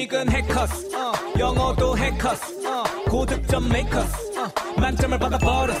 수익은 해커스 영어도 해커스 고득점 메이커스 만점을 받아버렸어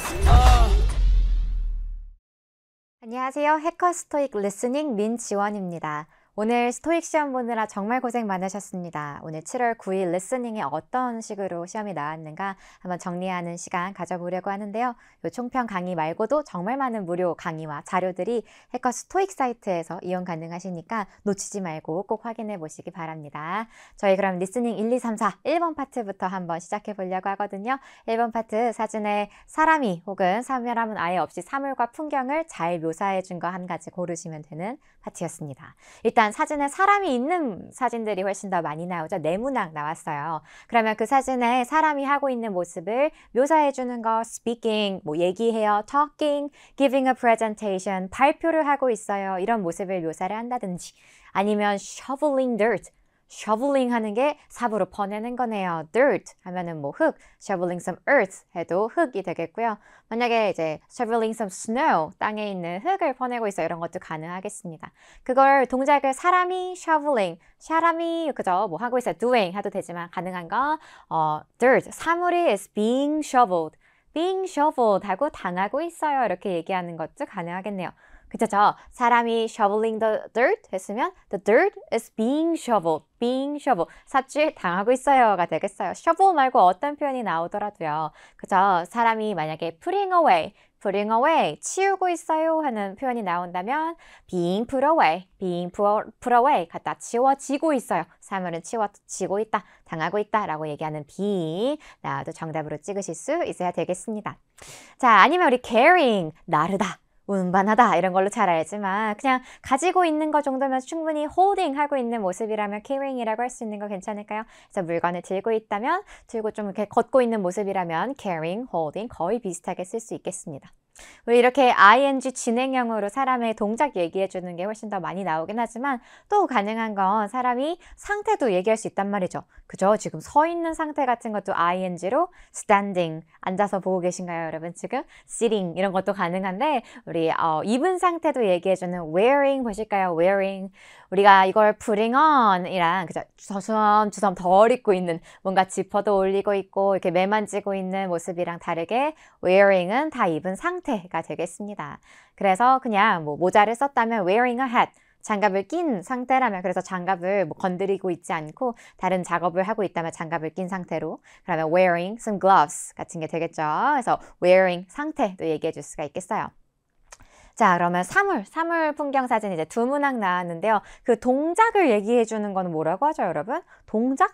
안녕하세요. 해커 스토익 리스닝 민지원입니다. 오늘 스토익 시험 보느라 정말 고생 많으셨습니다. 오늘 7월 9일 리스닝에 어떤 식으로 시험이 나왔는가 한번 정리하는 시간 가져보려고 하는데요. 이 총평 강의 말고도 정말 많은 무료 강의와 자료들이 해커 스토익 사이트에서 이용 가능하시니까 놓치지 말고 꼭 확인해 보시기 바랍니다. 저희 그럼 리스닝 1, 2, 3, 4, 1번 파트부터 한번 시작해 보려고 하거든요. 1번 파트 사진에 사람이 혹은 사람은 아예 없이 사물과 풍경을 잘 묘사해 준 거 한 가지 고르시면 되는 파트였습니다. 일단 사진에 사람이 있는 사진들이 훨씬 더 많이 나오죠. 네모난 나왔어요. 그러면 그 사진에 사람이 하고 있는 모습을 묘사해 주는 거 speaking, 뭐 얘기해요, talking, giving a presentation, 발표를 하고 있어요. 이런 모습을 묘사를 한다든지 아니면 shoveling dirt, shoveling 하는 게 삽으로 퍼내는 거네요. dirt 하면은 뭐 흙, shoveling some earth 해도 흙이 되겠고요. 만약에 이제 shoveling some snow, 땅에 있는 흙을 퍼내고 있어 이런 것도 가능하겠습니다. 그걸 동작을 사람이 shoveling, 사람이 그죠? 뭐 하고 있어요. doing 해도 되지만 가능한 거 dirt, 사물이 is being shoveled, being shoveled 하고 당하고 있어요. 이렇게 얘기하는 것도 가능하겠네요. 그쵸? 사람이 shoveling the dirt 했으면 the dirt is being shoveled, being shoveled. 삽질 당하고 있어요가 되겠어요. shovel 말고 어떤 표현이 나오더라도요. 그쵸? 사람이 만약에 putting away, putting away, 치우고 있어요 하는 표현이 나온다면 being put away, being put away, 갖다 치워지고 있어요. 사물은 치워지고 있다, 당하고 있다 라고 얘기하는 being, 나도 정답으로 찍으실 수 있어야 되겠습니다. 자, 아니면 우리 carrying, 나르다. 운반하다 이런 걸로 잘 알지만 그냥 가지고 있는 거 정도면 충분히 holding 하고 있는 모습이라면 carrying이라고 할 수 있는 거 괜찮을까요? 그래서 물건을 들고 있다면 들고 좀 이렇게 걷고 있는 모습이라면 carrying, holding 거의 비슷하게 쓸 수 있겠습니다. 우리 이렇게 ing 진행형으로 사람의 동작 얘기해 주는 게 훨씬 더 많이 나오긴 하지만 또 가능한 건 사람이 상태도 얘기할 수 있단 말이죠. 그죠? 지금 서 있는 상태 같은 것도 ing로 standing, 앉아서 보고 계신가요 여러분? 지금 sitting 이런 것도 가능한데 우리 입은 상태도 얘기해 주는 wearing 보실까요? wearing 우리가 이걸 putting on 이랑 그죠? 주섬주섬 덜 입고 있는 뭔가 지퍼도 올리고 있고 이렇게 매만지고 있는 모습이랑 다르게 wearing은 다 입은 상태 가 되겠습니다. 그래서 그냥 뭐 모자를 썼다면 wearing a hat, 장갑을 낀 상태라면 그래서 장갑을 뭐 건드리고 있지 않고 다른 작업을 하고 있다면 장갑을 낀 상태로 그러면 wearing some gloves 같은 게 되겠죠. 그래서 wearing 상태도 얘기해 줄 수가 있겠어요. 자, 그러면 사물 풍경 사진 이제 두 문항 나왔는데요. 그 동작을 얘기해 주는 건 뭐라고 하죠, 여러분? 동작?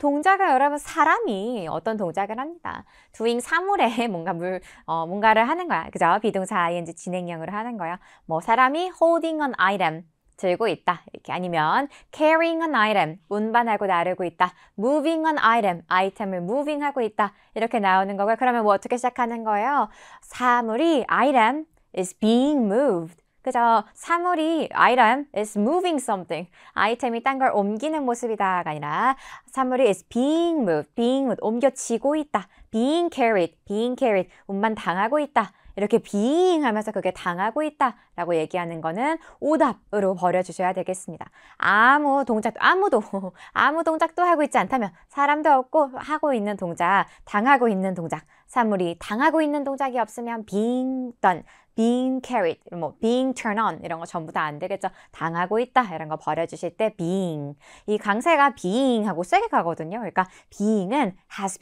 동작은 여러분 사람이 어떤 동작을 합니다. doing 사물에 뭔가를 하는 거야. 그죠? 비동사 ing 진행형으로 하는 거야. 뭐 사람이 holding an item. 들고 있다. 이렇게 아니면 carrying an item, 운반하고 나르고 있다. moving an item, 아이템을 moving 하고 있다. 이렇게 나오는 거고요. 그러면 뭐 어떻게 시작하는 거예요? 사물이 item is being moved. 그죠? 사물이 item is moving something. 아이템이 딴 걸 옮기는 모습이다가 아니라 사물이 is being moved, being moved. 옮겨지고 있다. being carried, being carried. 운반 당하고 있다. 이렇게 being 하면서 그게 당하고 있다 라고 얘기하는 거는 오답으로 버려주셔야 되겠습니다. 아무 동작도 하고 있지 않다면 사람도 없고 하고 있는 동작, 당하고 있는 동작, 사물이 당하고 있는 동작이 없으면 being done, being carried, 뭐 being turned on 이런 거 전부 다 안 되겠죠. 당하고 있다 이런 거 버려주실 때 being. 이 강세가 being하고 세게 가거든요. 그러니까 being은 has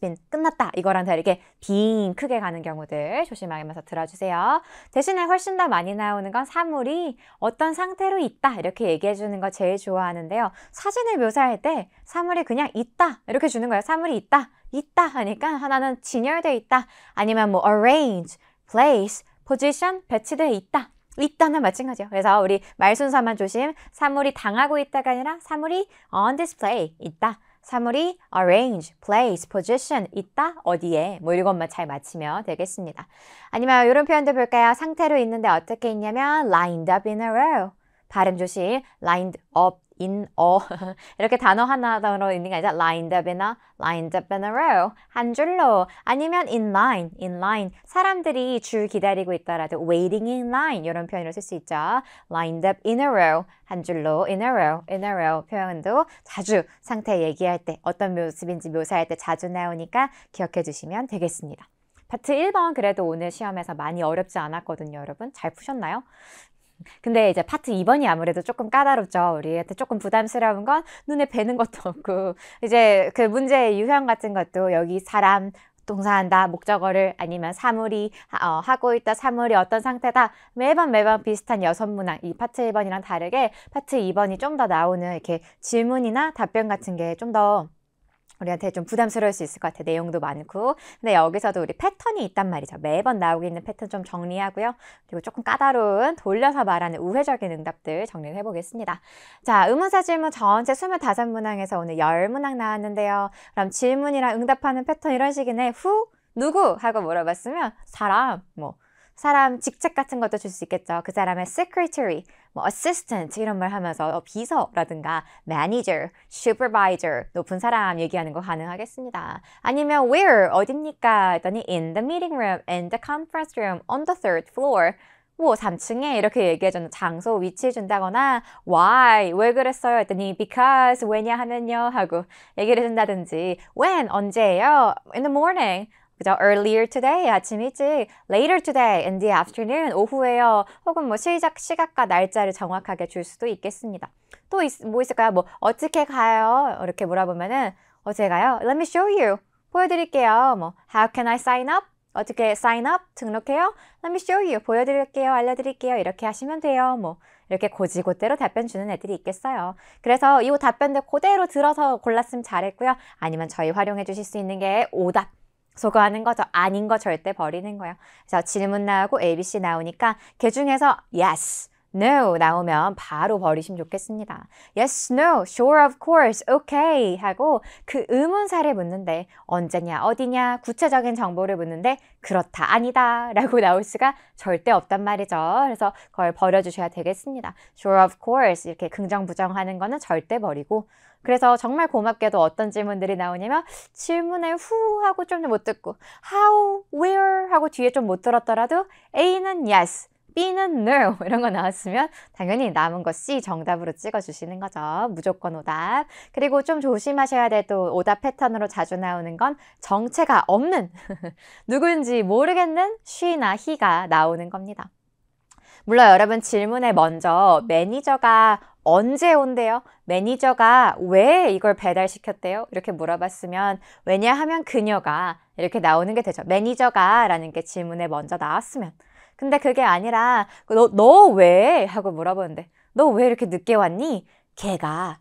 been, 끝났다. 이거랑 다르게 being 크게 가는 경우들 조심하면서 들어주세요. 대신에 훨씬 더 많이 나오는 건 사물이 어떤 상태로 있다 이렇게 얘기해 주는 거 제일 좋아하는데요. 사진을 묘사할 때 사물이 그냥 있다 이렇게 주는 거예요. 사물이 있다 하니까 하나는 진열돼 있다 아니면 뭐 arrange, place, position 배치돼 있다. 있다는 마찬가지예요. 그래서 우리 말 순서만 조심. 사물이 당하고 있다가 아니라 사물이 on display 있다. 사물이 arrange, place, position 있다, 어디에 뭐 이것만 잘 맞추면 되겠습니다. 아니면 이런 표현도 볼까요? 상태로 있는데 어떻게 있냐면 lined up in a row. 발음 조심. lined up in 이렇게 단어 하나로 있는 게 아니라 lined up이나 lined up in a row, 한 줄로, 아니면 in line 사람들이 줄 기다리고 있다라도 waiting in line 이런 표현으로 쓸 수 있죠. lined up in a row, 한 줄로, in a row 표현도 자주 상태 얘기할 때 어떤 모습인지 묘사할 때 자주 나오니까 기억해 주시면 되겠습니다. 파트 1번 그래도 오늘 시험에서 많이 어렵지 않았거든요. 여러분 잘 푸셨나요? 근데 이제 파트 2번이 아무래도 조금 까다롭죠. 우리한테 조금 부담스러운 건 눈에 뵈는 것도 없고 이제 그 문제의 유형 같은 것도 여기 사람, 동사한다, 목적어를 아니면 사물이 하고 있다, 사물이 어떤 상태다 매번 비슷한 여선문항 이 파트 1번이랑 다르게 파트 2번이 좀 더 나오는 이렇게 질문이나 답변 같은 게 좀 더 우리한테 좀 부담스러울 수 있을 것 같아요. 내용도 많고. 근데 여기서도 우리 패턴이 있단 말이죠. 매번 나오고 있는 패턴 좀 정리하고요. 그리고 조금 까다로운 돌려서 말하는 우회적인 응답들 정리를 해보겠습니다. 자, 의문사 질문 전체 25문항에서 오늘 10문항 나왔는데요. 그럼 질문이랑 응답하는 패턴 이런 식이네. Who? 누구? 하고 물어봤으면 사람, 사람 직책 같은 것도 줄 수 있겠죠. 그 사람의 secretary, assistant 이런 말 하면서 비서라든가 manager, supervisor 높은 사람 얘기하는 거 가능하겠습니다. 아니면 where 어딥니까? 했더니 in the meeting room, in the conference room, on the third floor 3층에 이렇게 얘기해주는 장소 위치 준다거나 why 왜 그랬어요 했더니 because 왜냐 하면요 하고 얘기를 해준다든지 when 언제예요? in the morning earlier today, 아침 일찍, later today, in the afternoon, 오후에요. 혹은 시작 시각과 날짜를 정확하게 줄 수도 있겠습니다. 또 뭐 있을까요? 어떻게 가요? 이렇게 물어보면은 어떻게 가요? Let me show you. 보여드릴게요. How can I sign up? 어떻게 sign up? 등록해요? Let me show you. 보여드릴게요. 알려드릴게요. 이렇게 하시면 돼요. 이렇게 곧이곧대로 답변 주는 애들이 있겠어요. 그래서 이 답변들 그대로 들어서 골랐으면 잘했고요. 아니면 저희 활용해 주실 수 있는 게 오답. 소거하는 거죠. 아닌 거 절대 버리는 거예요. 그래서 질문 나오고 ABC 나오니까 그 중에서 yes, no 나오면 바로 버리시면 좋겠습니다. yes, no, sure, of course, okay 하고 그 의문사를 묻는데 언제냐, 어디냐, 구체적인 정보를 묻는데 그렇다, 아니다 라고 나올 수가 절대 없단 말이죠. 그래서 그걸 버려주셔야 되겠습니다. sure, of course 이렇게 긍정, 부정하는 거는 절대 버리고 그래서 정말 고맙게도 어떤 질문들이 나오냐면 질문에 who 하고 좀 못 듣고 how, where 하고 뒤에 좀 못 들었더라도 A는 yes, B는 no 이런 거 나왔으면 당연히 남은 거 C 정답으로 찍어주시는 거죠. 무조건 오답. 그리고 좀 조심하셔야 될 또 오답 패턴으로 자주 나오는 건 정체가 없는 누구인지 모르겠는 she나 he가 나오는 겁니다. 물론 여러분 질문에 먼저 매니저가 언제 온대요? 매니저가 왜 이걸 배달시켰대요? 이렇게 물어봤으면 왜냐하면 그녀가 이렇게 나오는 게 되죠. 매니저가 라는 게 질문에 먼저 나왔으면 근데 그게 아니라 너 왜? 하고 물어보는데 너 왜 이렇게 늦게 왔니? 걔가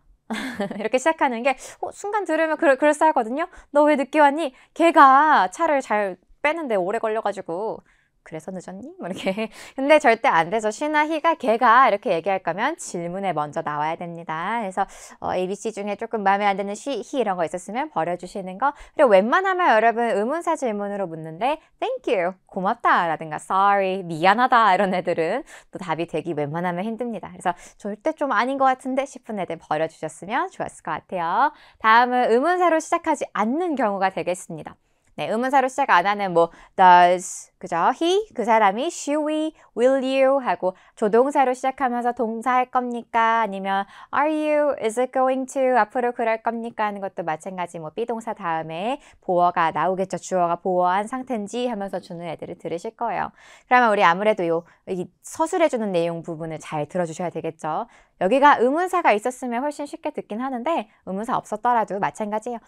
이렇게 시작하는 게 순간 들으면 그럴싸하거든요. 너 왜 늦게 왔니? 걔가 차를 잘 빼는데 오래 걸려가지고 그래서 늦었니? 이렇게. 근데 절대 안 되죠. she나 he가 걔가 이렇게 얘기할 거면 질문에 먼저 나와야 됩니다. 그래서 ABC 중에 조금 마음에 안 드는 she, he 이런 거 있었으면 버려주시는 거. 그리고 웬만하면 여러분 의문사 질문으로 묻는데 thank you, 고맙다 라든가 sorry, 미안하다 이런 애들은 또 답이 되기 웬만하면 힘듭니다. 그래서 절대 좀 아닌 것 같은데 싶은 애들 버려주셨으면 좋았을 것 같아요. 다음은 의문사로 시작하지 않는 경우가 되겠습니다. 네, 의문사로 시작 안 하는 does, 그죠? he, 그 사람이 she, we, will you 하고 조동사로 시작하면서 동사 할 겁니까? 아니면 are you, is it going to, 앞으로 그럴 겁니까? 하는 것도 마찬가지 비동사 다음에 보어가 나오겠죠. 주어가 보어한 상태인지 하면서 주는 애들을 들으실 거예요. 그러면 우리 아무래도 이 서술해주는 내용 부분을 잘 들어주셔야 되겠죠. 여기가 의문사가 있었으면 훨씬 쉽게 듣긴 하는데 의문사 없었더라도 마찬가지예요.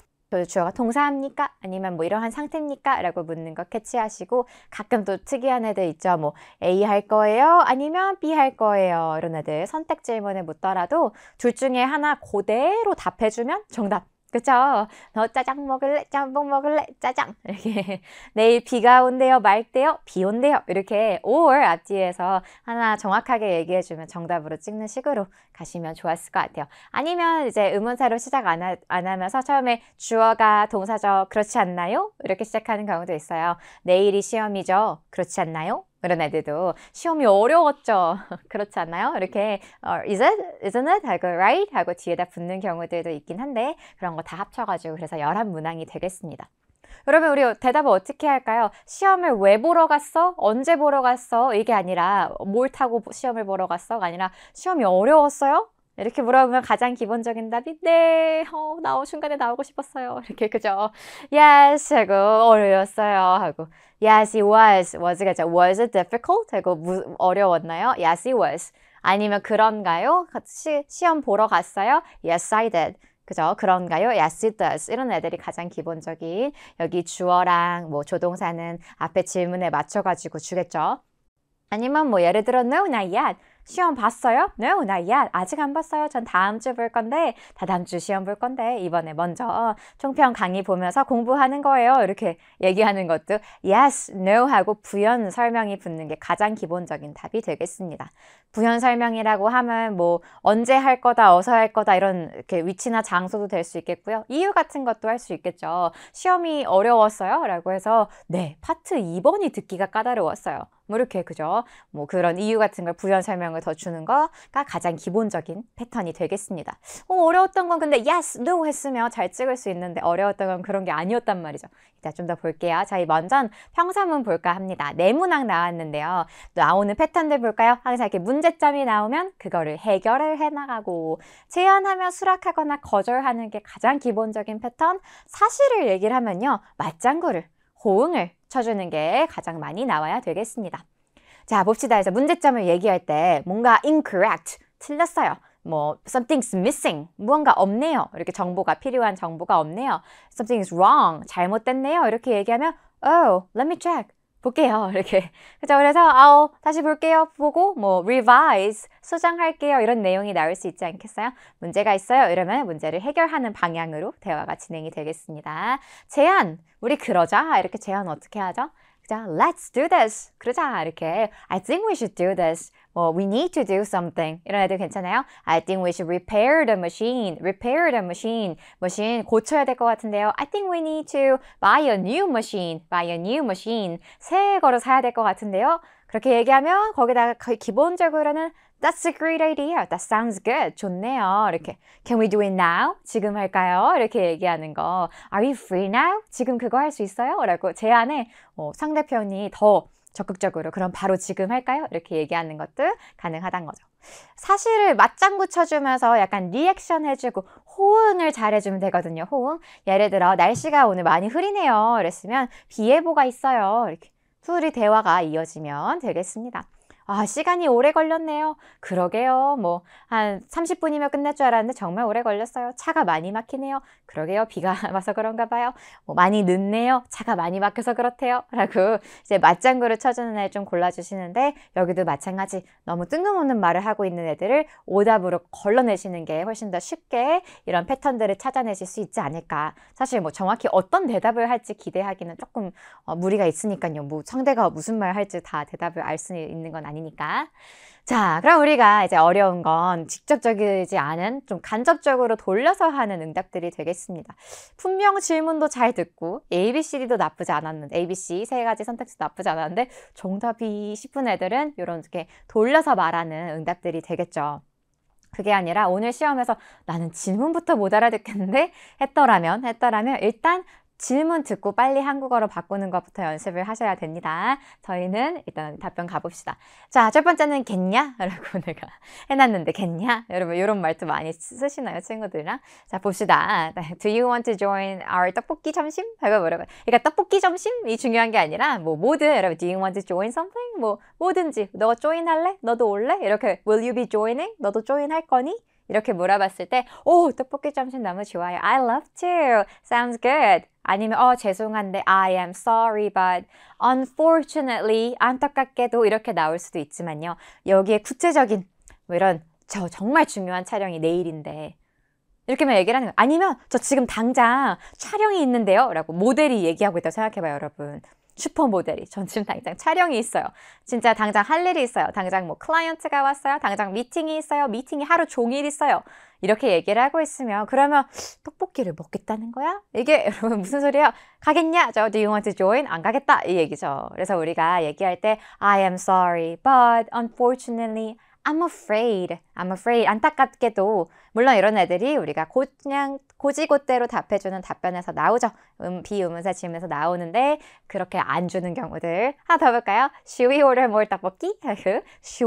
주어가 동사합니까? 아니면 이러한 상태입니까? 라고 묻는 거 캐치하시고 가끔 또 특이한 애들 있죠. A 할 거예요? 아니면 B 할 거예요? 이런 애들 선택 질문을 묻더라도 둘 중에 하나 그대로 답해주면 정답. 그쵸? 너 짜장 먹을래? 짬뽕 먹을래? 짜장! 이렇게 내일 비가 온대요? 맑대요? 비 온대요? 이렇게 or 앞뒤에서 하나 정확하게 얘기해주면 정답으로 찍는 식으로 가시면 좋았을 것 같아요. 아니면 이제 의문사로 시작 안 하면서 처음에 주어가 동사죠? 그렇지 않나요? 이렇게 시작하는 경우도 있어요. 내일이 시험이죠? 그렇지 않나요? 이런 애들도 시험이 어려웠죠. 그렇지 않나요? 이렇게 is it? isn't it? 하고 right? 하고 뒤에다 붙는 경우들도 있긴 한데 그런 거 다 합쳐가지고 그래서 11문항이 되겠습니다. 여러분, 우리 대답을 어떻게 할까요? 시험을 왜 보러 갔어? 언제 보러 갔어? 이게 아니라 뭘 타고 시험을 보러 갔어가 아니라 시험이 어려웠어요? 이렇게 물어보면 가장 기본적인 답이 네, 순간에 나오고 싶었어요. 이렇게, 그죠? Yes 하고 어려웠어요 하고 Yes, it was. was겠죠? Was it difficult? 하고 어려웠나요? Yes, it was. 아니면 그런가요? 같이 시험 보러 갔어요? Yes, I did. 그죠? 그런가요? Yes, it does. 이런 애들이 가장 기본적인, 여기 주어랑 조동사는 앞에 질문에 맞춰가지고 주겠죠? 아니면 예를 들어 No, not yet. 시험 봤어요? No, not yet. 아직 안 봤어요. 전 다음 주 볼 건데, 다다음 주 시험 볼 건데 이번에 먼저 총평 강의 보면서 공부하는 거예요. 이렇게 얘기하는 것도 yes, no 하고 부연 설명이 붙는 게 가장 기본적인 답이 되겠습니다. 부연 설명이라고 하면 언제 할 거다, 어서 할 거다 이런 이렇게 위치나 장소도 될 수 있겠고요. 이유 같은 것도 할 수 있겠죠. 시험이 어려웠어요? 라고 해서 네, 파트 2번이 듣기가 까다로웠어요. 이렇게, 그죠? 그런 이유 같은 걸 부연 설명을 더 주는 거가 가장 기본적인 패턴이 되겠습니다. 어려웠던 건 근데 yes, no 했으면 잘 찍을 수 있는데 어려웠던 건 그런 게 아니었단 말이죠. 이따 좀 더 볼게요. 저희 먼저 평서문 볼까 합니다. 4문항 나왔는데요. 나오는 패턴들 볼까요? 항상 이렇게 문제점이 나오면 그거를 해결을 해나가고, 제안하면 수락하거나 거절하는 게 가장 기본적인 패턴. 사실을 얘기를 하면요, 맞장구를, 호응을 쳐주는 게 가장 많이 나와야 되겠습니다. 자, 봅시다. 그래서 문제점을 얘기할 때 뭔가 incorrect, 틀렸어요. something's missing, 무언가 없네요. 이렇게 정보가, 필요한 정보가 없네요. something's wrong, 잘못됐네요. 이렇게 얘기하면 oh, let me check, 볼게요. 이렇게, 그죠? 그래서 다시 볼게요. 보고 revise, 수정할게요. 이런 내용이 나올 수 있지 않겠어요? 문제가 있어요. 이러면 문제를 해결하는 방향으로 대화가 진행이 되겠습니다. 제안, 우리 그러자. 이렇게 제안 어떻게 하죠? 그죠? Let's do this. 그러자. 이렇게 I think we should do this. We need to do something. 이런 애들 괜찮아요? I think we should repair the machine. Repair the machine. 머신 고쳐야 될 것 같은데요. I think we need to buy a new machine. Buy a new machine. 새 거로 사야 될 것 같은데요. 그렇게 얘기하면 거기다가 거의 기본적으로는 That's a great idea. That sounds good. 좋네요. 이렇게 Can we do it now? 지금 할까요? 이렇게 얘기하는 거. Are you free now? 지금 그거 할 수 있어요? 라고 제안에 상대편이 더 적극적으로 그럼 바로 지금 할까요? 이렇게 얘기하는 것도 가능하단 거죠. 사실을 맞장구 쳐주면서 약간 리액션 해주고 호응을 잘해주면 되거든요. 호응. 예를 들어 날씨가 오늘 많이 흐리네요. 이랬으면 비 예보가 있어요. 이렇게 둘이 대화가 이어지면 되겠습니다. 아, 시간이 오래 걸렸네요. 그러게요. 한 30분이면 끝날 줄 알았는데 정말 오래 걸렸어요. 차가 많이 막히네요. 그러게요. 비가 와서 그런가 봐요. 많이 늦네요. 차가 많이 막혀서 그렇대요. 라고 이제 맞장구를 쳐주는 애를 좀 골라주시는데, 여기도 마찬가지 너무 뜬금없는 말을 하고 있는 애들을 오답으로 걸러내시는 게 훨씬 더 쉽게 이런 패턴들을 찾아내실 수 있지 않을까. 사실 정확히 어떤 대답을 할지 기대하기는 조금 무리가 있으니까요. 상대가 무슨 말 할지 다 대답을 알 수 있는 건 아니니까. 자, 그럼 우리가 이제 어려운 건 직접적이지 않은, 좀 간접적으로 돌려서 하는 응답들이 되겠습니다. 분명 질문도 잘 듣고 ABCD도 나쁘지 않았는데, ABC 세 가지 선택지도 나쁘지 않았는데 정답이 싶은 애들은 이런 이렇게 돌려서 말하는 응답들이 되겠죠. 그게 아니라 오늘 시험에서 나는 질문부터 못 알아듣겠는데 했더라면 일단 질문 듣고 빨리 한국어로 바꾸는 것부터 연습을 하셔야 됩니다. 저희는 일단 답변 가봅시다. 자, 첫 번째는 겠냐? 라고 내가 해놨는데 겠냐? 여러분 이런 말도 많이 쓰시나요? 친구들이랑? 자, 봅시다. Do you want to join our 떡볶이 점심? 하고 물어봐요. 그러니까 떡볶이 점심이 중요한 게 아니라 뭐든, 여러분 Do you want to join something? 뭐든지 너 join 할래? 너도 올래? 이렇게 Will you be joining? 너도 join 할 거니? 이렇게 물어봤을 때 떡볶이 점심 너무 좋아요. I love to. Sounds good. 아니면 죄송한데 I am sorry but unfortunately, 안타깝게도 이렇게 나올 수도 있지만요. 여기에 구체적인 이런 저 정말 중요한 촬영이 내일인데 이렇게만 얘기를 하는 거예요. 아니면 저 지금 당장 촬영이 있는데요 라고 모델이 얘기하고 있다고 생각해봐요. 여러분, 슈퍼모델이 전 지금 당장 촬영이 있어요. 진짜 당장 할 일이 있어요. 당장 뭐 클라이언트가 왔어요. 당장 미팅이 있어요. 미팅이 하루 종일 있어요. 이렇게 얘기를 하고 있으면 그러면 떡볶이를 먹겠다는 거야? 이게 여러분 무슨 소리야? 가겠냐? Do you want to join? 안 가겠다 이 얘기죠. 그래서 우리가 얘기할 때 I am sorry but unfortunately I'm afraid. 안타깝게도. 물론 이런 애들이 우리가 그냥 고지고대로 답해주는 답변에서 나오죠. 비의문사 지으면서 나오는데 그렇게 안 주는 경우들. 하나 더 볼까요? Should we order more 떡볶이? Should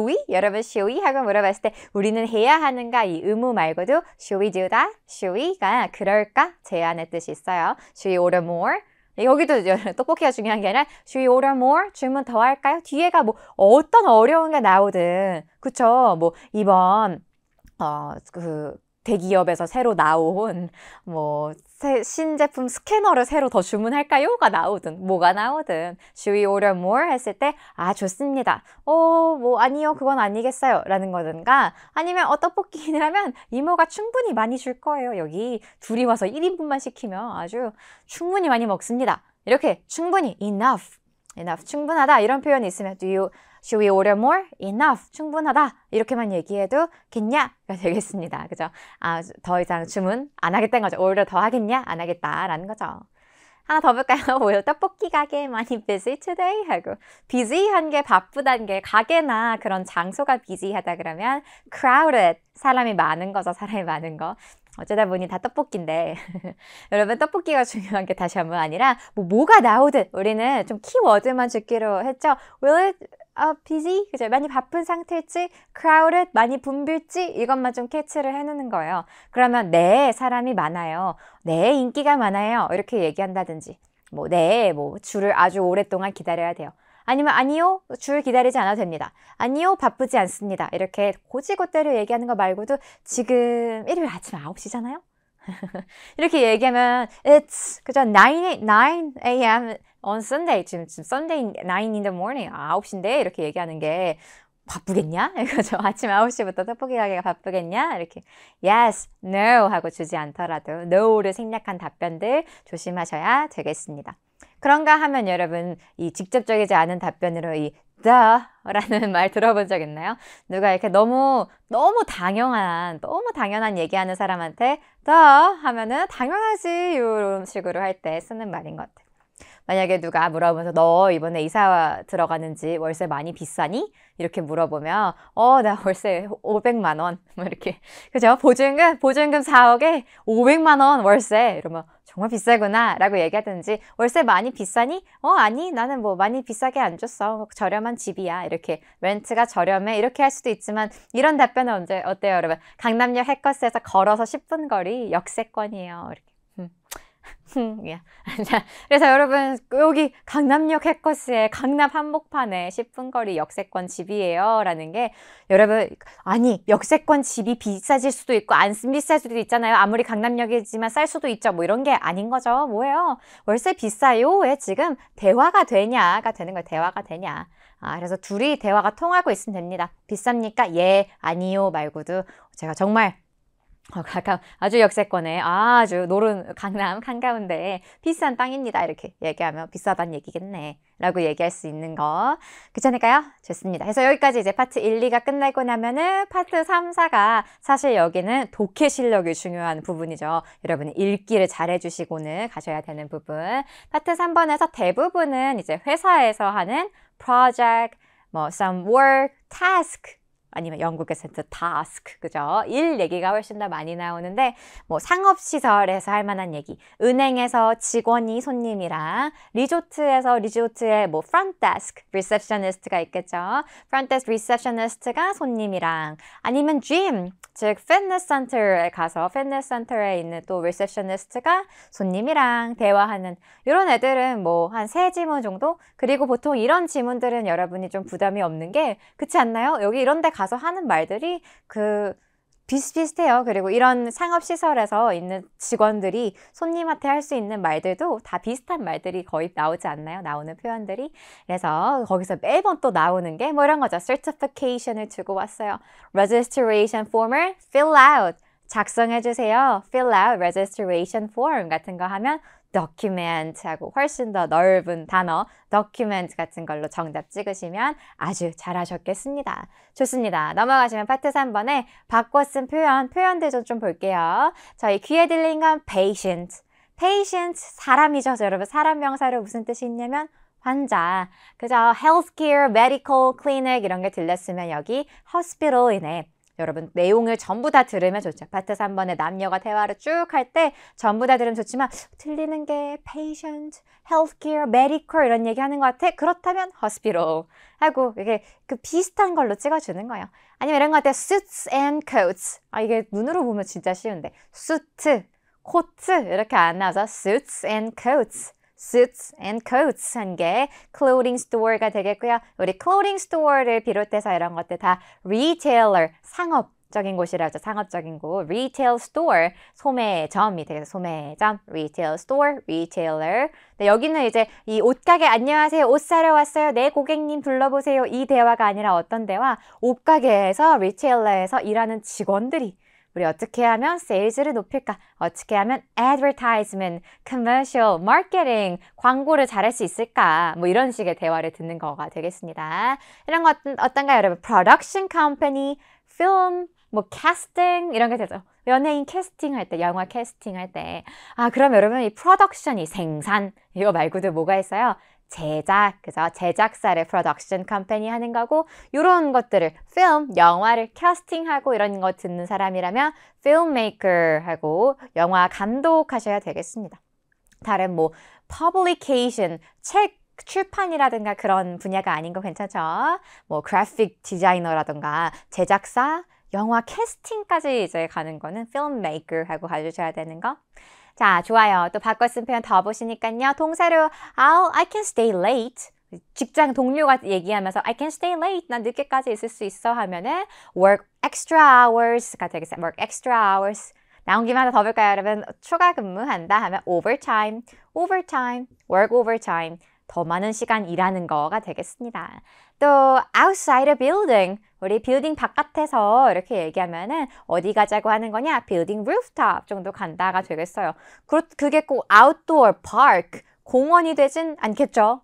we? 여러분 should we? 하고 물어봤을 때 우리는 해야 하는가? 이 의무 말고도 should we do that? Should we가 그럴까? 제안의 뜻이 있어요. Should we order more? 여기도 떡볶이가 중요한 게 아니라 Should we order more? 주문 더 할까요? 뒤에가 뭐 어떤 어려운 게 나오든 그쵸? 뭐 이번 대기업에서 새로 나온 뭐 신제품 스캐너를 새로 더 주문할까요?가 나오든 뭐가 나오든 Should we order more? 했을 때 아 좋습니다. 뭐 아니요 그건 아니겠어요 라는 거든가 아니면 떡볶이라면 이모가 충분히 많이 줄 거예요. 여기 둘이 와서 1인분만 시키면 아주 충분히 많이 먹습니다. 이렇게 충분히 enough 충분하다 이런 표현이 있으면 Should we order more? Enough. 충분하다. 이렇게만 얘기해도 겠냐가 되겠습니다. 그죠? 아, 더 이상 주문 안 하겠다는 거죠. 오히려 더 하겠냐? 안 하겠다라는 거죠. 하나 더 볼까요? 오히려 떡볶이 가게 많이 busy today? 하고 busy한 게 바쁘다는 게 가게나 그런 장소가 busy하다 그러면 crowded. 사람이 많은 거죠. 사람이 많은 거. 어쩌다 보니 다 떡볶이인데 여러분 떡볶이가 중요한 게 다시 한번 아니라 뭐가 나오든 우리는 좀 키워드만 듣기로 했죠. Will it busy? 그죠? 많이 바쁜 상태일지 crowded? 많이 붐빌지 이것만 좀 캐치를 해놓는 거예요. 그러면 네 사람이 많아요. 네 인기가 많아요. 이렇게 얘기한다든지 줄을 아주 오랫동안 기다려야 돼요. 아니면 아니요 줄 기다리지 않아도 됩니다. 아니요 바쁘지 않습니다. 이렇게 고지고대로 얘기하는 거 말고도 지금 일요일 아침 9시잖아요. 이렇게 얘기하면 It's 그죠? 9 a.m. on Sunday. 지금 Sunday 9 in the morning. 9시인데 이렇게 얘기하는 게 바쁘겠냐? 그죠? 아침 9시부터 떡볶이 가게가 바쁘겠냐? 이렇게 Yes, No 하고 주지 않더라도 No를 생략한 답변들 조심하셔야 되겠습니다. 그런가 하면 여러분 이 직접적이지 않은 답변으로 이 더라는 말 들어본 적 있나요? 누가 이렇게 너무 당연한 얘기하는 사람한테 더 하면은 당연하지 이런 식으로 할 때 쓰는 말인 것 같아요. 만약에 누가 물어보면서 너 이번에 이사 들어가는지 월세 많이 비싸니? 이렇게 물어보면 나 월세 500만 원 이렇게 그죠? 보증금 4억에 500만 원 월세 이러면 정말 비싸구나 라고 얘기하든지 월세 많이 비싸니? 아니 나는 뭐 많이 비싸게 안 줬어 저렴한 집이야 이렇게 렌트가 저렴해 이렇게 할 수도 있지만 이런 답변은 언제 어때요 여러분? 강남역 해커스에서 걸어서 10분 거리 역세권이에요 이렇게. 그래서 여러분 여기 강남역 해커스에 강남 한복판에 10분 거리 역세권 집이에요 라는 게 여러분 아니 역세권 집이 비싸질 수도 있고 안 비쌀 수도 있잖아요. 아무리 강남역이지만 쌀 수도 있죠. 뭐 이런 게 아닌 거죠. 뭐예요? 월세 비싸요에 지금 대화가 되냐가 되는 거예요. 대화가 되냐. 그래서 둘이 대화가 통하고 있으면 됩니다. 비쌉니까? 예, 아니요 말고도 제가 정말 아주 역세권에 아주 노른 강남 한가운데 비싼 땅입니다 이렇게 얘기하면 비싸단 얘기겠네 라고 얘기할 수 있는 거 괜찮을까요? 좋습니다. 그래서 여기까지 이제 파트 1, 2가 끝나고 나면은 파트 3, 4가 사실 여기는 독해 실력이 중요한 부분이죠. 여러분이 읽기를 잘해주시고는 가셔야 되는 부분 파트 3번에서 대부분은 이제 회사에서 하는 project, some work, task 아니면 영국에서 task, 그죠? 일 얘기가 훨씬 더 많이 나오는데 상업시설에서 할 만한 얘기 은행에서 직원이 손님이랑 리조트에서 리조트의 front desk, receptionist가 있겠죠? front desk, receptionist가 손님이랑 아니면 gym, 즉 fitness center에 가서 fitness center에 있는 또 receptionist가 손님이랑 대화하는 이런 애들은 한 3 지문 정도? 그리고 보통 이런 지문들은 여러분이 좀 부담이 없는 게 그렇지 않나요? 여기 이런 데 가서 하는 말들이 비슷비슷해요. 그리고 이런 상업시설에서 있는 직원들이 손님한테 할 수 있는 말들도 다 비슷한 말들이 거의 나오지 않나요? 나오는 표현들이. 그래서 거기서 매번 또 나오는 게 이런 거죠. certification을 들고 왔어요. registration form을 fill out. 작성해주세요. fill out registration form 같은 거 하면 document하고 훨씬 더 넓은 단어 document 같은 걸로 정답 찍으시면 아주 잘하셨겠습니다. 좋습니다. 넘어가시면 파트 3번에 바꿔 쓴 표현들 좀 볼게요. 저희 귀에 들린 건 patient. patient 사람이죠. 여러분 사람 명사로 무슨 뜻이 있냐면 환자, 그죠? healthcare, medical, clinic 이런 게 들렸으면 여기 hospital이네. 여러분 내용을 전부 다 들으면 좋죠. 파트 3번에 남녀가 대화를 쭉 할 때 전부 다 들으면 좋지만 들리는 게 patient, healthcare, medical 이런 얘기 하는 것 같아. 그렇다면 hospital 하고 이게 그 비슷한 걸로 찍어주는 거예요. 아니면 이런 것 같아. suits and coats. 아 이게 눈으로 보면 진짜 쉬운데 suit, 코트 이렇게 안 나와서 suits and coats. suits and coats 한 게 clothing store가 되겠고요. 우리 clothing store를 비롯해서 이런 것들 다 retailer, 상업적인 곳이라죠. 상업적인 곳, retail store, 소매점이 되겠어요. 소매점, retail store, retailer. 근데 여기는 이제 이 옷가게 안녕하세요, 옷 사러 왔어요, 네 고객님 불러보세요 이 대화가 아니라 어떤 대화? 옷가게에서, retailer에서 일하는 직원들이 우리 어떻게 하면 세일즈를 높일까? 어떻게 하면 advertisement, commercial, marketing, 광고를 잘할 수 있을까? 뭐 이런 식의 대화를 듣는 거가 되겠습니다. 이런 거 어떤가요, 여러분? production company, film, 뭐 casting 이런 게 되죠. 연예인 캐스팅 할 때, 영화 캐스팅 할 때. 아, 그럼 여러분 이 production, 이 생산 이거 말고도 뭐가 있어요? 제작, 그죠? 제작사를 프로덕션 컴퍼니 하는 거고, 이런 것들을 film, 영화를 캐스팅하고 이런 거 듣는 사람이라면 filmmaker 하고 영화 감독 하셔야 되겠습니다. 다른 뭐 publication, 책 출판이라든가 그런 분야가 아닌 거 괜찮죠? 뭐 그래픽 디자이너라든가 제작사, 영화 캐스팅까지 이제 가는 거는 filmmaker 하고 가주셔야 되는 거. 자, 좋아요. 또 바꿔 쓴 표현 더 보시니까요. 동사로 I can stay late. 직장 동료가 얘기하면서 I can stay late. 난 늦게까지 있을 수 있어 하면은 work extra hours가 되겠어요. work extra hours. 나온 김에 하나 더 볼까요, 여러분? 추가 근무한다 하면 overtime. overtime. work overtime. 더 많은 시간 일하는 거가 되겠습니다. 또 outside a building. 우리 빌딩 바깥에서 이렇게 얘기하면은 어디 가자고 하는 거냐? 빌딩 루프탑 정도 간다가 되겠어요. 그게 꼭 아웃도어 파크, 공원이 되진 않겠죠?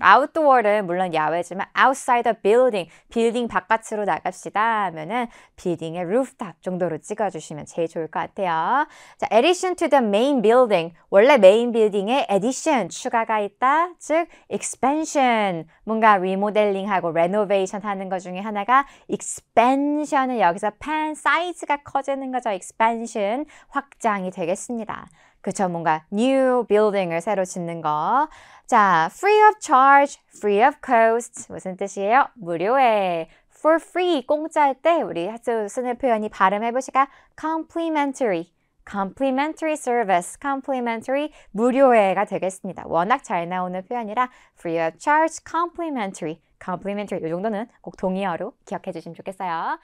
아웃도어는 물론 야외지만 outside the building, 빌딩 바깥으로 나갑시다 하면은 빌딩의 루프탑 정도로 찍어주시면 제일 좋을 것 같아요. 자, addition to the main building, 원래 메인 빌딩에 addition, 추가가 있다, 즉 expansion, 뭔가 리모델링하고 renovation 하는 것 중에 하나가 expansion은 여기서 pen, 사이즈가 커지는 거죠. expansion, 확장이 되겠습니다. 그쵸, 뭔가 new building을 새로 짓는 거. 자, free of charge, free of cost 무슨 뜻이에요? 무료에. for free, 공짜일 때 우리 쓰는 표현이 발음해보시까? complimentary, complimentary service, complimentary, 무료에가 되겠습니다. 워낙 잘 나오는 표현이라 free of charge, complimentary, complimentary 이 정도는 꼭 동의어로 기억해 주시면 좋겠어요.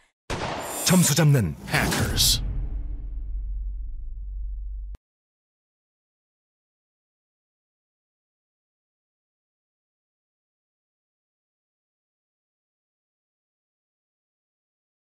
점수 잡는 Hackers.